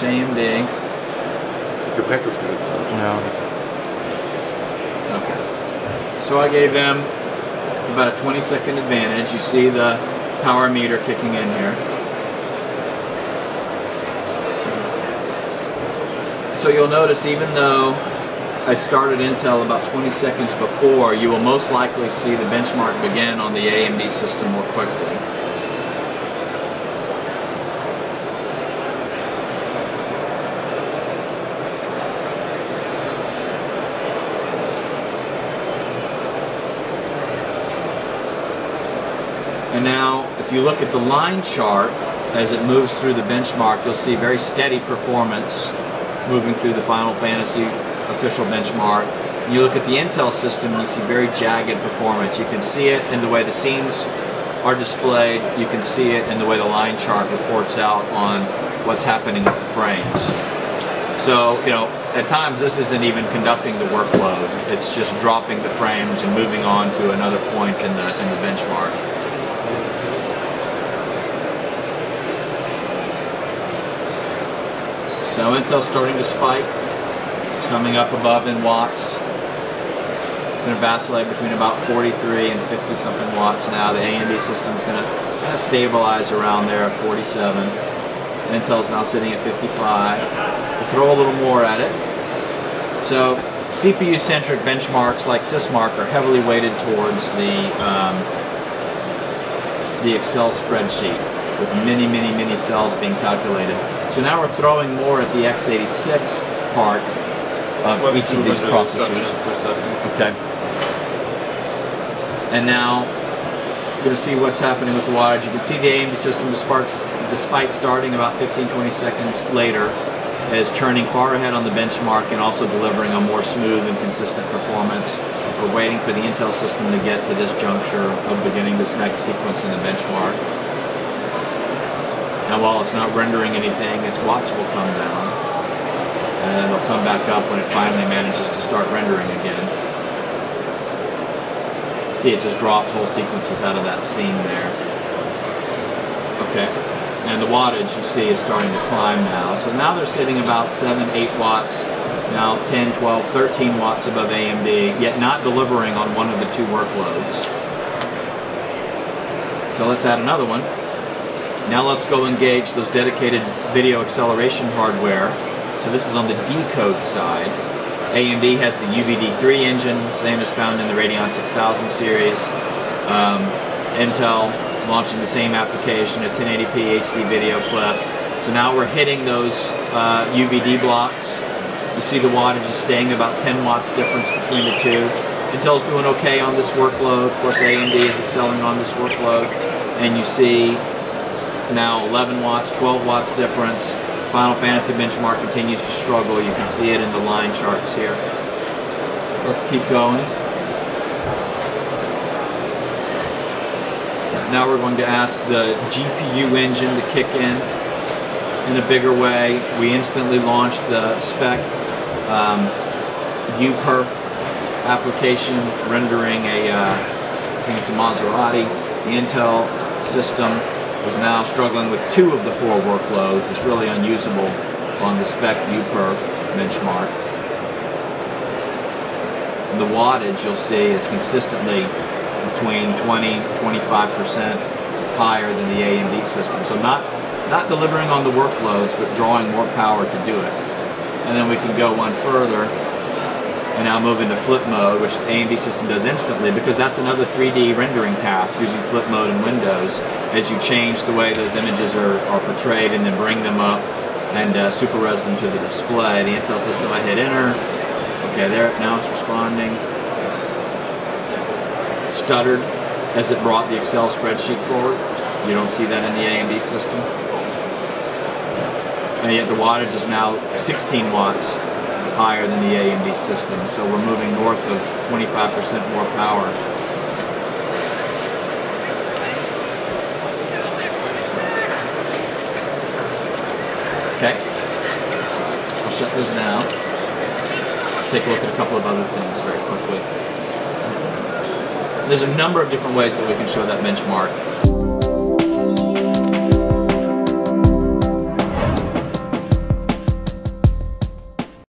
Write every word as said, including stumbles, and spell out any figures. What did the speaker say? much A M D. Your pick was good. No. Okay. So I gave them about a twenty second advantage. You see the power meter kicking in here. So you'll notice, even though I started Intel about twenty seconds before, you will most likely see the benchmark begin on the A M D system more quickly. And now, if you look at the line chart as it moves through the benchmark, you'll see very steady performance moving through the Final Fantasy official benchmark. You look at the Intel system, you see very jagged performance. You can see it in the way the scenes are displayed. You can see it in the way the line chart reports out on what's happening with the frames. So, you know, at times this isn't even conducting the workload. It's just dropping the frames and moving on to another point in the, in the benchmark. Now Intel's starting to spike. It's coming up above in watts. It's going to vacillate between about forty-three and fifty something watts now. The A M D system's going to kind of stabilize around there at forty-seven. And Intel's now sitting at fifty-five. We'll throw a little more at it. So C P U-centric benchmarks like Sysmark are heavily weighted towards the, um, the Excel spreadsheet, with many, many, many cells being calculated. So now we're throwing more at the x eighty-six part of well, each of these processors. Okay. And now you're going to see what's happening with the wattage. You can see the A M D system, despite, despite starting about fifteen to twenty seconds later, is churning far ahead on the benchmark and also delivering a more smooth and consistent performance. We're waiting for the Intel system to get to this juncture of beginning this next sequence in the benchmark. Now, while it's not rendering anything, its watts will come down, and then it'll come back up when it finally manages to start rendering again. See, it just dropped whole sequences out of that scene there. Okay, and the wattage, you see, is starting to climb now. So now they're sitting about seven, eight watts, now ten, twelve, thirteen watts above A M D, yet not delivering on one of the two workloads. So let's add another one. Now let's go engage those dedicated video acceleration hardware. So this is on the decode side. A M D has the U V D three engine, same as found in the Radeon six thousand series. Um, Intel launching the same application, a ten eighty p H D video clip. So now we're hitting those uh, U V D blocks. You see the wattage is staying about ten watts difference between the two. Intel's doing okay on this workload. Of course, A M D is excelling on this workload. And you see now eleven watts, twelve watts difference. Final Fantasy benchmark continues to struggle. You can see it in the line charts here. Let's keep going. Now we're going to ask the G P U engine to kick in in a bigger way. We instantly launched the SPECviewperf um, application, rendering a, uh, I think it's a Maserati. The Intel system is now struggling with two of the four workloads. It's really unusable on the SPECviewperf benchmark. And the wattage, you'll see, is consistently between twenty to twenty-five percent higher than the A M D system. So not, not delivering on the workloads, but drawing more power to do it. And then we can go one further and now move into flip mode, which the A M D system does instantly, because that's another three D rendering task using flip mode in Windows, as you change the way those images are, are portrayed and then bring them up and uh, super res them to the display. The Intel system, I hit enter. Okay, there, now it's responding. Stuttered as it brought the Excel spreadsheet forward. You don't see that in the A M D system. And yet the wattage is now sixteen watts higher than the A M D system, so we're moving north of twenty-five percent more power. Okay, I'll shut this down. Take a look at a couple of other things very quickly. There's a number of different ways that we can show that benchmark.